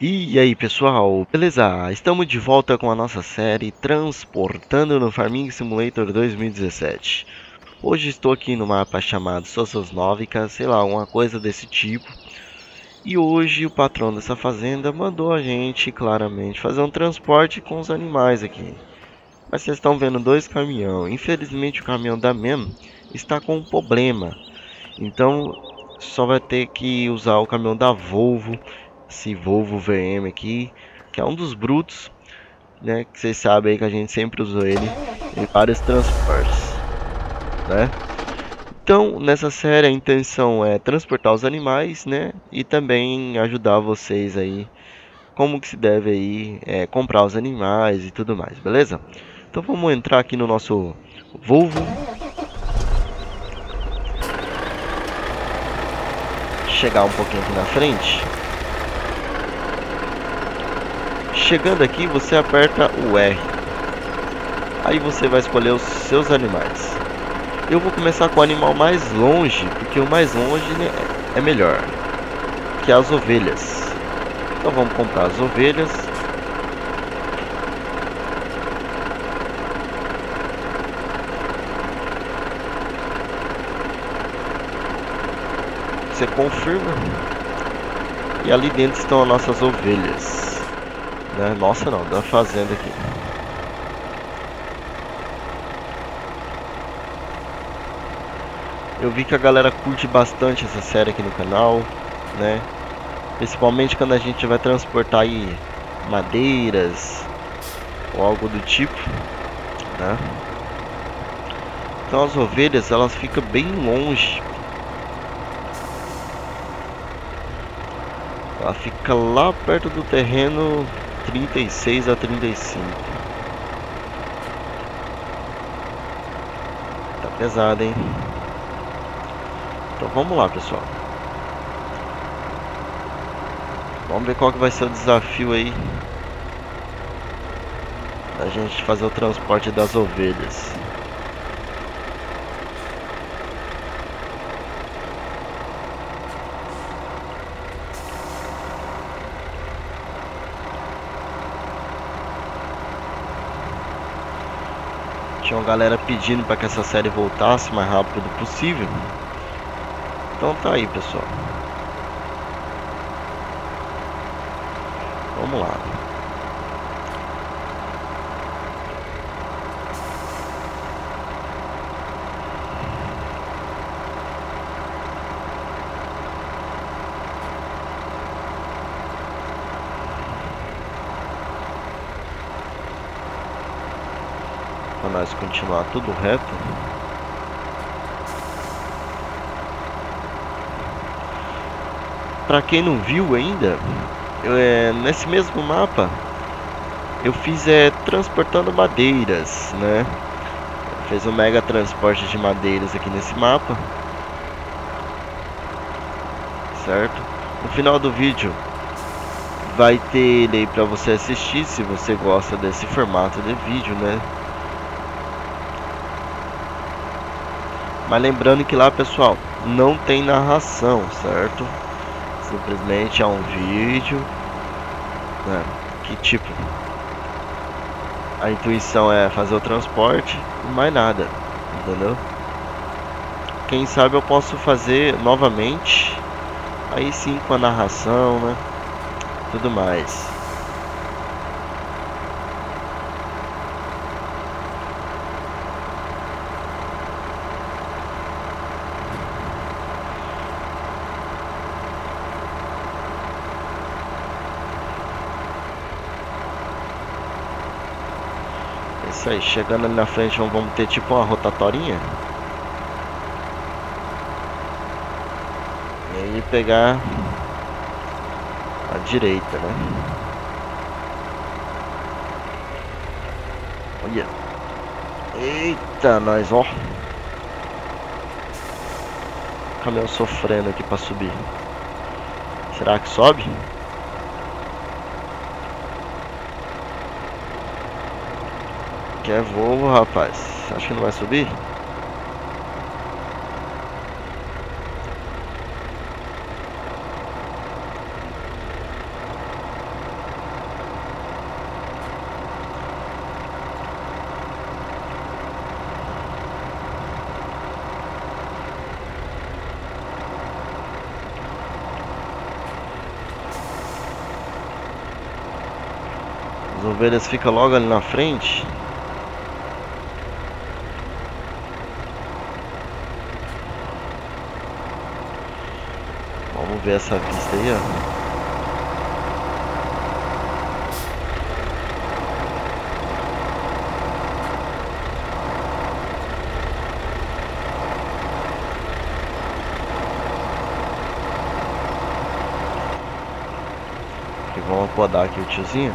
E aí pessoal, beleza? Estamos de volta com a nossa série Transportando no Farming Simulator 2017. Hoje estou aqui no mapa chamado Sossos Novica, sei lá, uma coisa desse tipo. E hoje o patrão dessa fazenda mandou a gente claramente fazer um transporte com os animais aqui. Mas vocês estão vendo dois caminhões. Infelizmente o caminhão da Man está com um problema. Então só vai ter que usar o caminhão da Volvo. Esse Volvo VM aqui, que é um dos brutos, né, que vocês sabem aí que a gente sempre usou ele em vários transportes, né? Então nessa série a intenção é transportar os animais, né, e também ajudar vocês aí como que se deve aí comprar os animais e tudo mais, beleza? Então vamos entrar aqui no nosso Volvo. Chegar um pouquinho aqui na frente. Chegando aqui, você aperta o R. Aí você vai escolher os seus animais. Eu vou começar com o animal mais longe, porque o mais longe, né, é melhor. Que as ovelhas. Então vamos comprar as ovelhas. Você confirma. E ali dentro estão as nossas ovelhas. Nossa, não, da fazenda aqui. Eu vi que a galera curte bastante essa série aqui no canal, né? Principalmente quando a gente vai transportar aí madeiras ou algo do tipo, né? Então as ovelhas, elas ficam bem longe. Ela fica lá perto do terreno 36 a 35. Tá pesado, hein? Então vamos lá, pessoal. Vamos ver qual que vai ser o desafio aí da gente fazer o transporte das ovelhas. Tinha uma galera pedindo para que essa série voltasse o mais rápido possível. Então tá aí, pessoal. Vamos lá. Nós continuar tudo reto. Para quem não viu ainda, nesse mesmo mapa eu fiz transportando madeiras, né? Fez um mega transporte de madeiras aqui nesse mapa, certo? No final do vídeo vai ter ele aí para você assistir, se você gosta desse formato de vídeo, né? Mas lembrando que lá, pessoal, não tem narração, certo? Simplesmente é um vídeo, né? Que tipo, a intuição é fazer o transporte e mais nada, entendeu? Quem sabe eu posso fazer novamente, aí sim com a narração, né? Tudo mais. Isso aí, chegando ali na frente vamos ter tipo uma rotatorinha. E aí pegar a direita, né? Olha. Eita, nós, ó. O caminhão sofrendo aqui pra subir. Será que sobe? É Volvo, rapaz. Acho que não vai subir. ovelhas ficam logo ali na frente. Vamos ver essa vista aí, ó. Vamos podar aqui o tiozinho,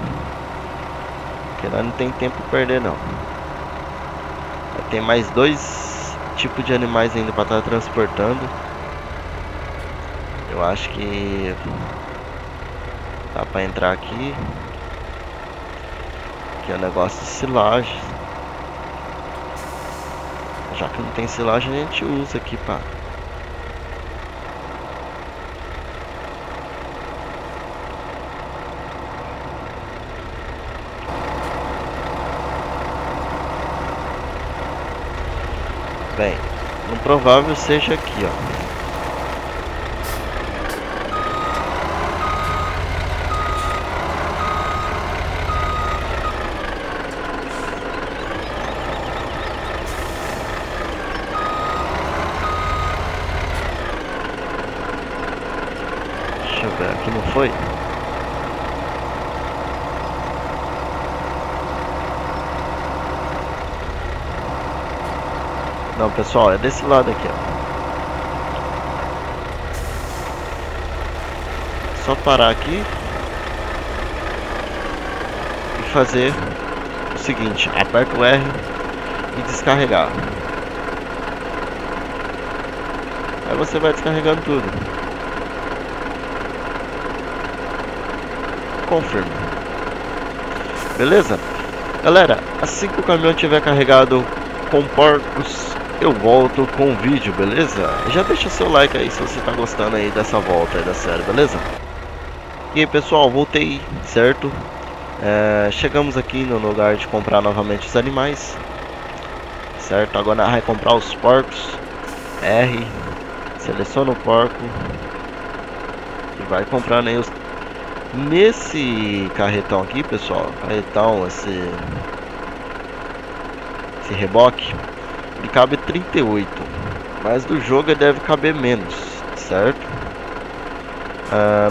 porque nós não tem tempo a perder não. Tem mais dois tipos de animais ainda para estar transportando. Eu acho que dá para entrar aqui. Aqui é o negócio de silagem. Já que não tem silagem, a gente usa aqui, pá. Bem, não provável seja aqui, ó. Deixa eu ver, aqui não foi? Não, pessoal, é desse lado aqui, ó. Só parar aqui e fazer o seguinte: aperta o R e descarregar. Aí você vai descarregando tudo. Confirma. Beleza? Galera, assim que o caminhão tiver carregado com porcos, eu volto com o vídeo, beleza? Já deixa seu like aí se você tá gostando aí dessa volta aí da série, beleza? E aí, pessoal, voltei, certo? Chegamos aqui no lugar de comprar novamente os animais, certo? Agora vai comprar os porcos. R, seleciona o porco e vai comprando aí os... Nesse carretão aqui, pessoal, carretão, esse reboque, ele cabe 38, mas do jogo deve caber menos, certo?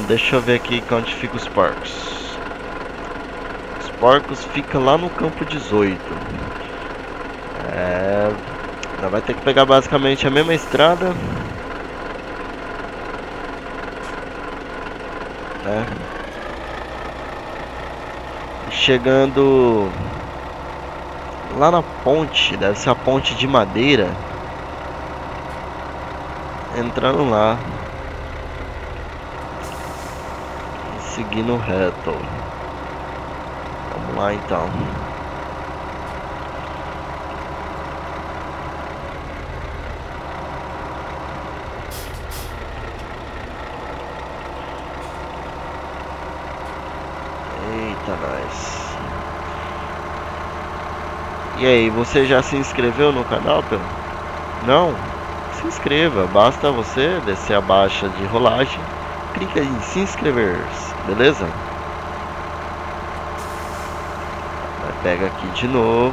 Deixa eu ver aqui onde fica os porcos. Os porcos ficam lá no campo 18. Vai ter que pegar basicamente a mesma estrada, né? Chegando lá na ponte, deve ser a ponte de madeira. Entrando lá e seguindo reto. Vamos lá então. Eita, nós. E aí, você já se inscreveu no canal, pelo? Não? Se inscreva, basta você descer a barra de rolagem, clica em se inscrever, beleza? Pega aqui de novo.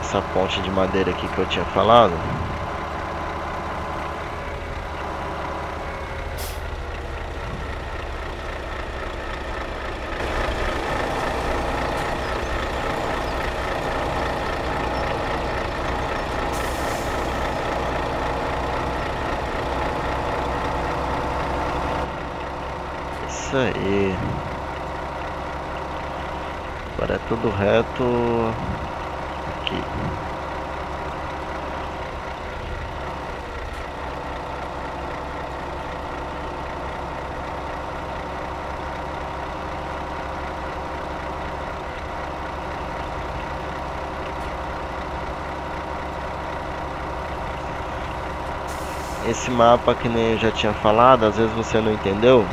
Essa ponte de madeira aqui que eu tinha falado. Aí agora é tudo reto aqui. Esse mapa, que nem eu já tinha falado, às vezes você não entendeu.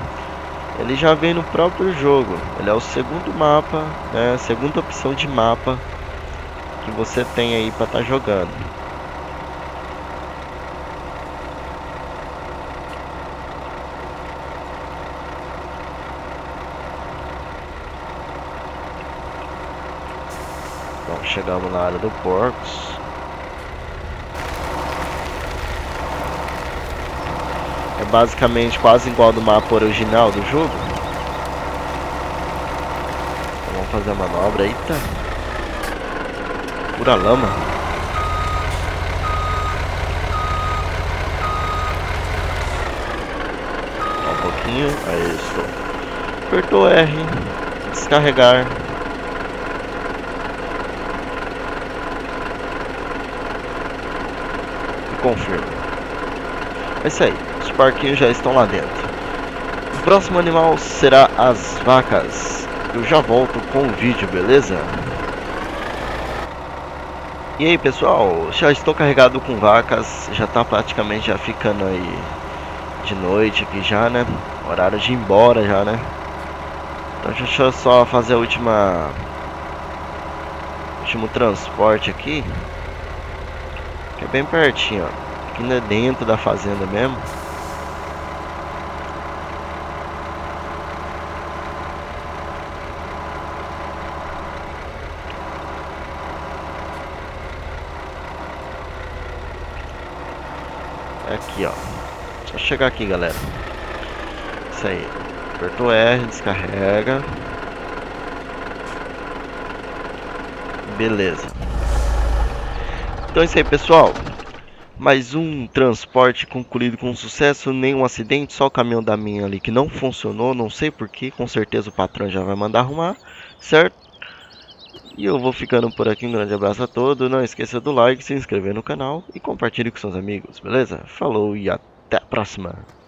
Ele já vem no próprio jogo. Ele é o segundo mapa, né? Segunda opção de mapa que você tem aí para estar jogando. chegamos na área do Porcos. É basicamente quase igual ao do mapa original do jogo. Então, vamos fazer a manobra. Eita! Pura lama. Aí, estou. Apertou R, descarregar. E confirma. É isso aí, os porquinhos já estão lá dentro. O próximo animal será as vacas. Eu já volto com o vídeo, beleza? E aí, pessoal, já estou carregado com vacas. Já tá praticamente já ficando aí de noite aqui já, né? Horário de ir embora já, né? Então deixa eu só fazer a último transporte aqui, que é bem pertinho, ó. Aqui dentro da fazenda mesmo. Aqui, ó. Só chegar aqui, galera. Isso aí. Aperta o R, descarrega. Beleza. Então é isso aí, pessoal. Mais um transporte concluído com sucesso. Nenhum acidente, só o caminhão da minha ali que não funcionou. Não sei porquê. Com certeza o patrão já vai mandar arrumar, certo? E eu vou ficando por aqui. Um grande abraço a todos. Não esqueça do like, se inscrever no canal e compartilhe com seus amigos, beleza? Falou e até a próxima.